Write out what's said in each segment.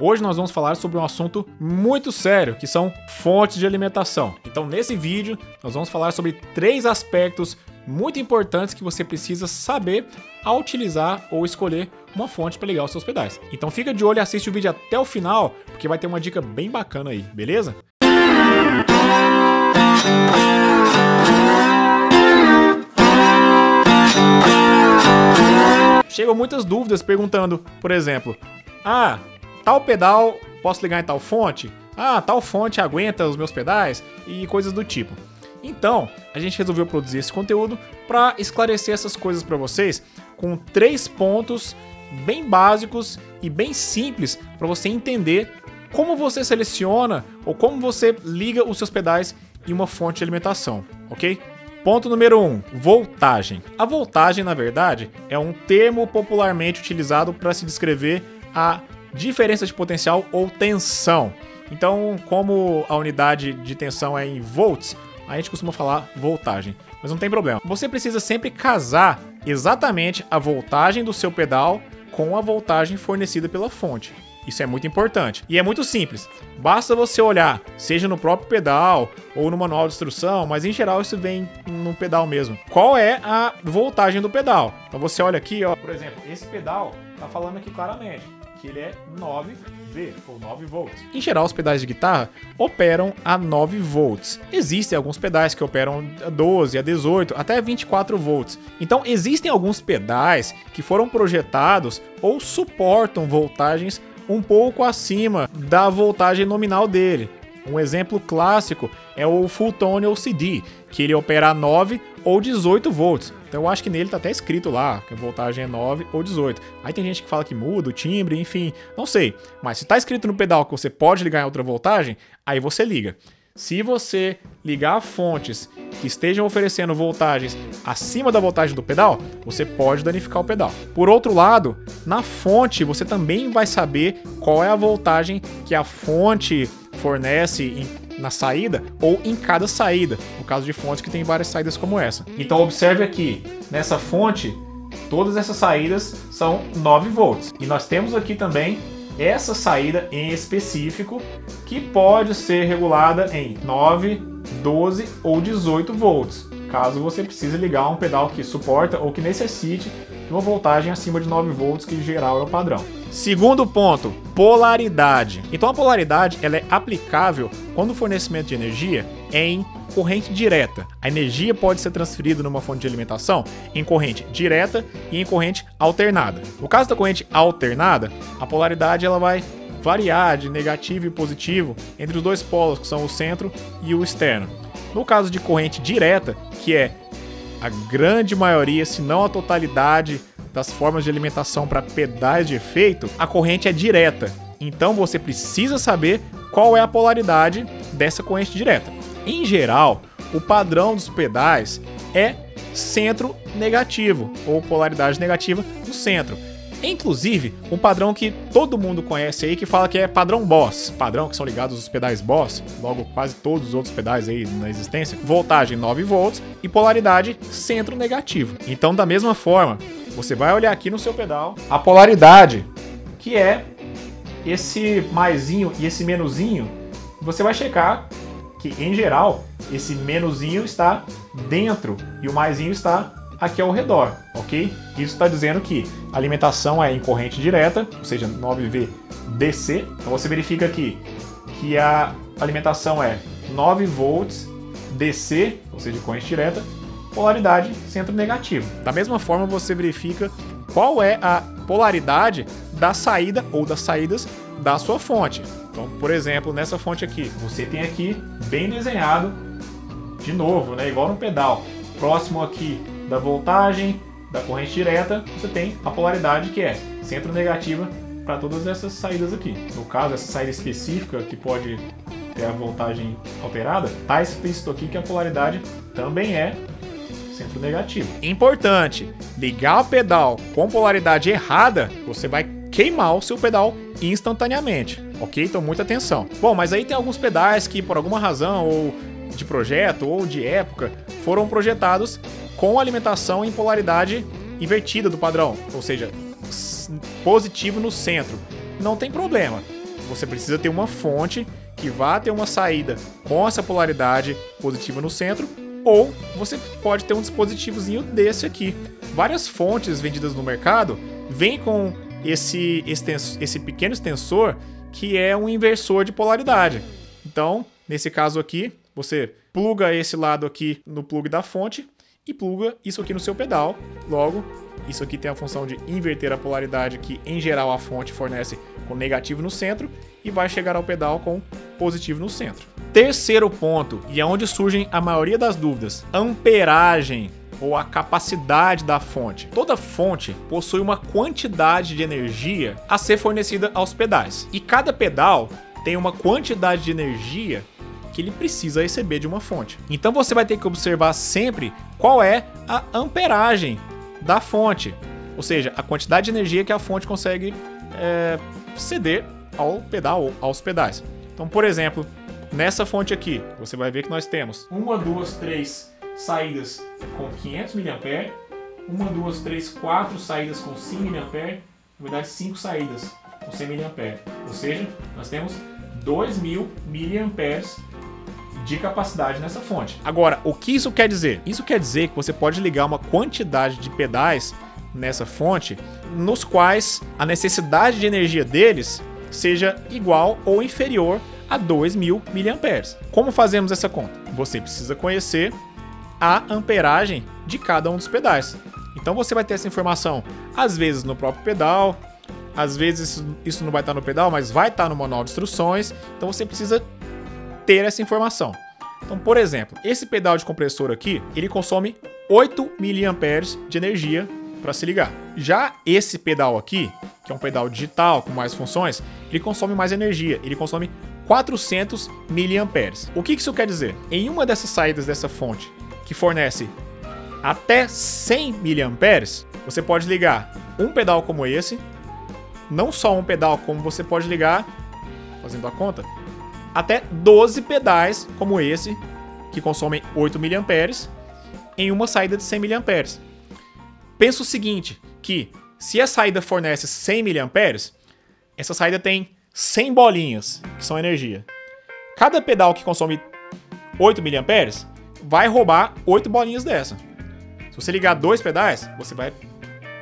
Hoje nós vamos falar sobre um assunto muito sério, que são fontes de alimentação. Então nesse vídeo nós vamos falar sobre 3 aspectos muito importantes que você precisa saber ao utilizar ou escolher uma fonte para ligar os seus pedais. Então fica de olho e assiste o vídeo até o final, porque vai ter uma dica bem bacana aí, beleza? Chegam muitas dúvidas perguntando, por exemplo, ah, tal pedal posso ligar em tal fonte? Ah, tal fonte aguenta os meus pedais? E coisas do tipo. Então, a gente resolveu produzir esse conteúdo para esclarecer essas coisas para vocês com 3 pontos bem básicos e bem simples para você entender como você seleciona ou como você liga os seus pedais em uma fonte de alimentação, ok? Ponto número 1, voltagem. A voltagem, na verdade, é um termo popularmente utilizado para se descrever a diferença de potencial ou tensão. Então, como a unidade de tensão é em volts, a gente costuma falar voltagem, mas não tem problema. Você precisa sempre casar exatamente a voltagem do seu pedal com a voltagem fornecida pela fonte. Isso é muito importante. E é muito simples. Basta você olhar, seja no próprio pedal ou no manual de instrução, mas em geral isso vem no pedal mesmo. Qual é a voltagem do pedal? Então você olha aqui, ó. Por exemplo, esse pedal tá falando aqui claramente que ele é 9V, ou 9 volts. Em geral, os pedais de guitarra operam a 9 volts. Existem alguns pedais que operam a 12, a 18, até 24 volts. Então, existem alguns pedais que foram projetados ou suportam voltagens um pouco acima da voltagem nominal dele. Um exemplo clássico é o Fulltone OCD, que ele opera a 9 ou 18 volts. Então eu acho que nele tá até escrito lá que a voltagem é 9 ou 18. Aí tem gente que fala que muda o timbre, enfim, não sei. Mas se tá escrito no pedal que você pode ligar em outra voltagem, aí você liga. Se você ligar fontes que estejam oferecendo voltagens acima da voltagem do pedal, você pode danificar o pedal. Por outro lado, na fonte você também vai saber qual é a voltagem que a fonte fornece na saída ou em cada saída, no caso de fontes que tem várias saídas como essa. Então observe aqui, nessa fonte, todas essas saídas são 9 volts. E nós temos aqui também essa saída em específico, que pode ser regulada em 9, 12 ou 18 volts, caso você precise ligar um pedal que suporta ou que necessite de uma voltagem acima de 9 volts, que em geral é o padrão. Segundo ponto, polaridade. Então a polaridade ela é aplicável quando o fornecimento de energia é em corrente direta. A energia pode ser transferida numa fonte de alimentação em corrente direta e em corrente alternada. No caso da corrente alternada, a polaridade ela vai variar de negativo e positivo entre os dois polos, que são o centro e o externo. No caso de corrente direta, que é a grande maioria, se não a totalidade, das formas de alimentação para pedais de efeito, a corrente é direta. Então você precisa saber qual é a polaridade dessa corrente direta. Em geral, o padrão dos pedais é centro negativo, ou polaridade negativa no centro. Inclusive, um padrão que todo mundo conhece aí, que fala que é padrão Boss. Padrão que são ligados os pedais Boss, logo quase todos os outros pedais aí na existência. Voltagem 9 volts e polaridade centro negativo. Então, da mesma forma, você vai olhar aqui no seu pedal a polaridade, que é esse maisinho e esse menuzinho. Você vai checar que, em geral, esse menuzinho está dentro e o maisinho está aqui ao redor, ok? Isso está dizendo que a alimentação é em corrente direta, ou seja, 9V DC. Então você verifica aqui que a alimentação é 9 volts DC, ou seja, corrente direta, polaridade centro negativo. Da mesma forma você verifica qual é a polaridade da saída ou das saídas da sua fonte. Então, por exemplo, nessa fonte aqui, você tem aqui bem desenhado, de novo, né, igual no pedal, próximo aqui da voltagem, da corrente direta, você tem a polaridade que é centro negativa para todas essas saídas aqui. No caso, essa saída específica que pode ter a voltagem alterada, está explícito aqui que a polaridade também é centro negativo. Importante, ligar o pedal com polaridade errada, você vai queimar o seu pedal instantaneamente, ok? Então muita atenção. Bom, mas aí tem alguns pedais que por alguma razão, ou de projeto, ou de época, foram projetados com alimentação em polaridade invertida do padrão, ou seja, positivo no centro. Não tem problema. você precisa ter uma fonte que vá ter uma saída com essa polaridade positiva no centro, ou você pode ter um dispositivozinho desse aqui. Várias fontes vendidas no mercado vêm com esse pequeno extensor que é um inversor de polaridade. Então, nesse caso aqui, você pluga esse lado aqui no plug da fonte e pluga isso aqui no seu pedal. Logo, isso aqui tem a função de inverter a polaridade que, em geral, a fonte fornece com negativo no centro e vai chegar ao pedal com positivo no centro. Terceiro ponto, e é onde surgem a maioria das dúvidas, amperagem ou a capacidade da fonte. Toda fonte possui uma quantidade de energia a ser fornecida aos pedais. E cada pedal tem uma quantidade de energia que ele precisa receber de uma fonte. Então você vai ter que observar sempre qual é a amperagem da fonte, ou seja, a quantidade de energia que a fonte consegue ceder ao pedal ou aos pedais. Então, por exemplo, nessa fonte aqui, você vai ver que nós temos 1, 2, 3 saídas com 500 mA, 1, 2, 3, 4 saídas com 5 mA, na verdade 5 saídas com 100 mA, ou seja, nós temos 2000 mA de capacidade nessa fonte. Agora, o que isso quer dizer? Isso quer dizer que você pode ligar uma quantidade de pedais nessa fonte nos quais a necessidade de energia deles seja igual ou inferior a 2000 mA. Como fazemos essa conta? Você precisa conhecer a amperagem de cada um dos pedais. Então você vai ter essa informação às vezes no próprio pedal, às vezes isso não vai estar no pedal, mas vai estar no manual de instruções. Então você precisa ter essa informação. Então, por exemplo, esse pedal de compressor aqui, ele consome 8 mA de energia para se ligar. Já esse pedal aqui, que é um pedal digital com mais funções, ele consome mais energia, ele consome 400 mA. O que isso quer dizer? Em uma dessas saídas dessa fonte, que fornece até 100 mA, você pode ligar um pedal como esse, não só um pedal, como você pode ligar, fazendo a conta, até 12 pedais como esse, que consomem 8 mA, em uma saída de 100 mA. Pensa o seguinte, que se a saída fornece 100 mA, essa saída tem 100 bolinhas, que são energia. Cada pedal que consome 8 mA vai roubar 8 bolinhas dessa. Se você ligar 2 pedais, você vai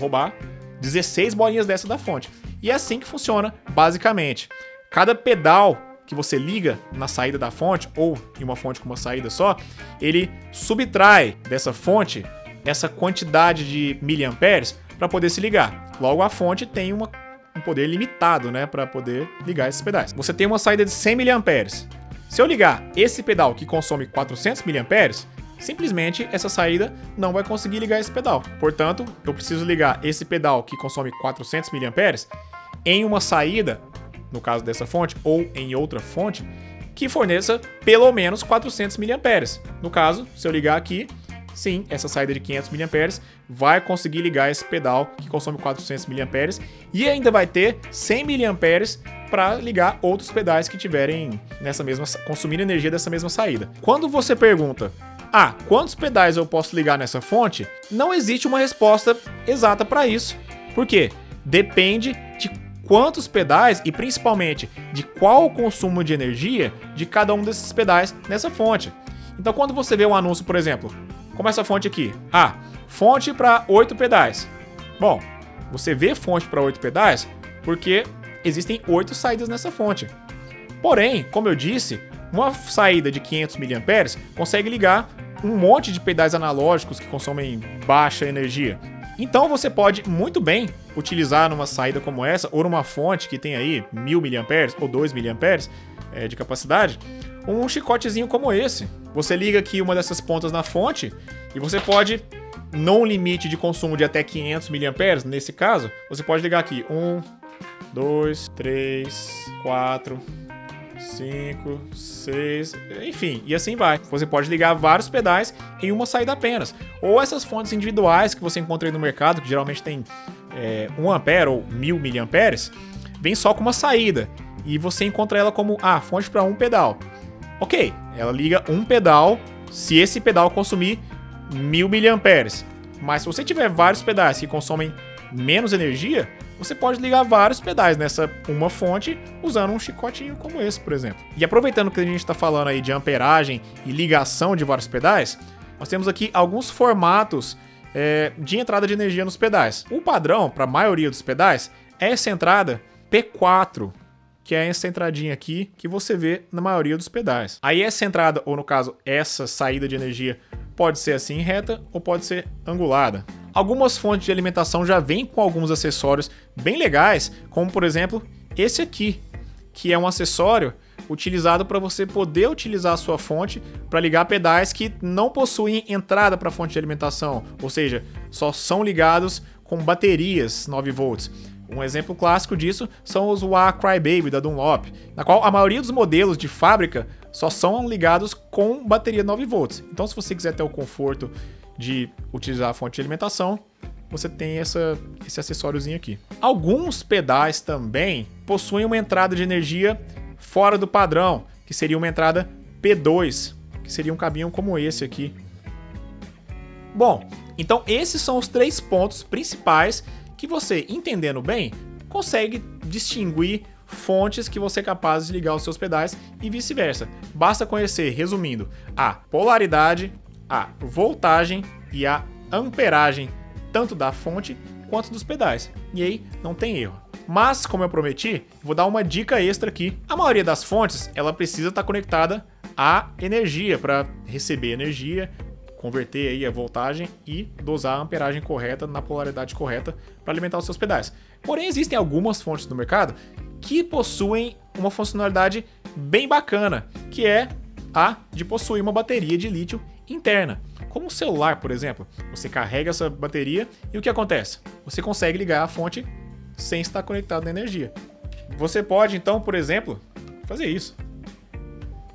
roubar 16 bolinhas dessa da fonte. E é assim que funciona, basicamente. Cada pedal que você liga na saída da fonte, ou em uma fonte com uma saída só, ele subtrai dessa fonte essa quantidade de miliamperes para poder se ligar. Logo, a fonte tem um poder limitado, né, para poder ligar esses pedais. Você tem uma saída de 100 miliamperes. Se eu ligar esse pedal que consome 400 miliamperes, simplesmente essa saída não vai conseguir ligar esse pedal. Portanto, eu preciso ligar esse pedal que consome 400 miliamperes em uma saída, no caso dessa fonte, ou em outra fonte, que forneça pelo menos 400 mA. No caso, se eu ligar aqui, sim, essa saída de 500 mA vai conseguir ligar esse pedal que consome 400 mA e ainda vai ter 100 mA para ligar outros pedais que tiverem nessa mesma, consumindo energia dessa mesma saída. Quando você pergunta, ah, quantos pedais eu posso ligar nessa fonte? Não existe uma resposta exata para isso. Por quê? Depende de quantos pedais e principalmente de qual o consumo de energia de cada um desses pedais nessa fonte. Então, quando você vê um anúncio, por exemplo, como essa fonte aqui, ah, fonte para 8 pedais. Bom, você vê fonte para 8 pedais porque existem 8 saídas nessa fonte. Porém, como eu disse, uma saída de 500 mA consegue ligar um monte de pedais analógicos que consomem baixa energia. Então você pode muito bem utilizar numa saída como essa, ou numa fonte que tem aí 1000 mA ou 2 mA de capacidade, um chicotezinho como esse. Você liga aqui uma dessas pontas na fonte e você pode, num limite de consumo de até 500 mA, nesse caso, você pode ligar aqui 1, 2, 3, 4, 5, 6, enfim, e assim vai. Você pode ligar vários pedais em uma saída apenas. Ou essas fontes individuais que você encontra aí no mercado, que geralmente tem 1 ampere ou 1000 miliamperes, vem só com uma saída. E você encontra ela como, ah, fonte para um pedal. Ok, ela liga um pedal se esse pedal consumir 1000 miliamperes. Mas se você tiver vários pedais que consomem menos energia, você pode ligar vários pedais nessa uma fonte usando um chicotinho como esse, por exemplo. E aproveitando que a gente está falando aí de amperagem e ligação de vários pedais, nós temos aqui alguns formatos de entrada de energia nos pedais. O padrão, para a maioria dos pedais, é essa entrada P4, que é essa entradinha aqui que você vê na maioria dos pedais. Aí essa entrada, ou no caso, essa saída de energia, pode ser assim reta ou pode ser angulada. Algumas fontes de alimentação já vêm com alguns acessórios bem legais, como por exemplo esse aqui, que é um acessório utilizado para você poder utilizar a sua fonte para ligar pedais que não possuem entrada para fonte de alimentação, ou seja, só são ligados com baterias 9 volts. Um exemplo clássico disso são os Wah Cry Baby da Dunlop, na qual a maioria dos modelos de fábrica só são ligados com bateria 9 volts. Então, se você quiser ter o conforto de utilizar a fonte de alimentação, você tem esse acessóriozinho aqui. Alguns pedais também possuem uma entrada de energia fora do padrão, que seria uma entrada P2, que seria um cabinho como esse aqui. Bom, então esses são os três pontos principais que você, entendendo bem, consegue distinguir fontes que você é capaz de ligar os seus pedais e vice-versa. Basta conhecer, resumindo, a polaridade, a voltagem e a amperagem, tanto da fonte quanto dos pedais. E aí não tem erro. Mas, como eu prometi, vou dar uma dica extra aqui. A maioria das fontes, ela precisa estar conectada à energia para receber energia, converter aí a voltagem e dosar a amperagem correta na polaridade correta para alimentar os seus pedais. Porém, existem algumas fontes no mercado que possuem uma funcionalidade bem bacana, que é a de possuir uma bateria de lítio interna. Como o celular, por exemplo, você carrega essa bateria e o que acontece? Você consegue ligar a fonte sem estar conectado na energia. Você pode, então, por exemplo, fazer isso.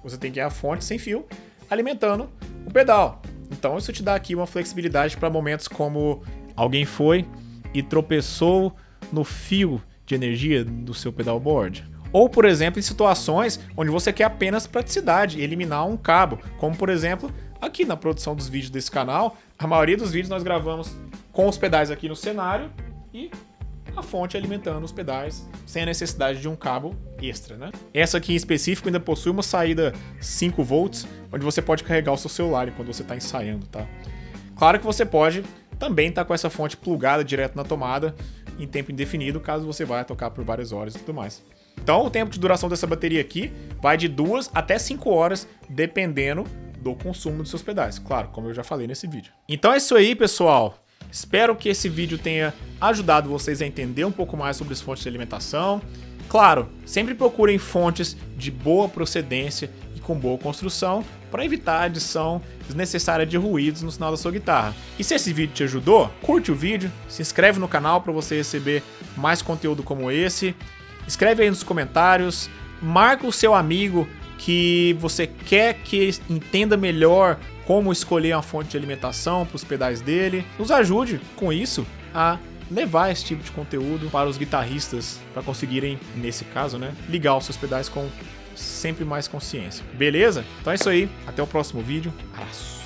Você tem que ir à fonte sem fio, alimentando o pedal. Então isso te dá aqui uma flexibilidade para momentos como alguém foi e tropeçou no fio de energia do seu pedalboard. Ou, por exemplo, em situações onde você quer apenas praticidade, eliminar um cabo. Como, por exemplo, aqui na produção dos vídeos desse canal, a maioria dos vídeos nós gravamos com os pedais aqui no cenário e a fonte alimentando os pedais sem a necessidade de um cabo extra, né? Essa aqui em específico ainda possui uma saída 5 volts, onde você pode carregar o seu celular enquanto você está ensaiando, tá? Claro que você pode também estar com essa fonte plugada direto na tomada em tempo indefinido, caso você vá tocar por várias horas e tudo mais. Então o tempo de duração dessa bateria aqui vai de 2 até 5 horas, dependendo do consumo dos seus pedais, claro, como eu já falei nesse vídeo. Então é isso aí, pessoal! Espero que esse vídeo tenha ajudado vocês a entender um pouco mais sobre as fontes de alimentação. Claro, sempre procurem fontes de boa procedência e com boa construção para evitar a adição desnecessária de ruídos no sinal da sua guitarra. E se esse vídeo te ajudou, curte o vídeo, se inscreve no canal para você receber mais conteúdo como esse. Escreve aí nos comentários, marca o seu amigo que você quer que entenda melhor como escolher uma fonte de alimentação para os pedais dele. Nos ajude com isso a levar esse tipo de conteúdo para os guitarristas, para conseguirem, nesse caso, né, ligar os seus pedais com sempre mais consciência. Beleza? Então é isso aí. Até o próximo vídeo. Abraço!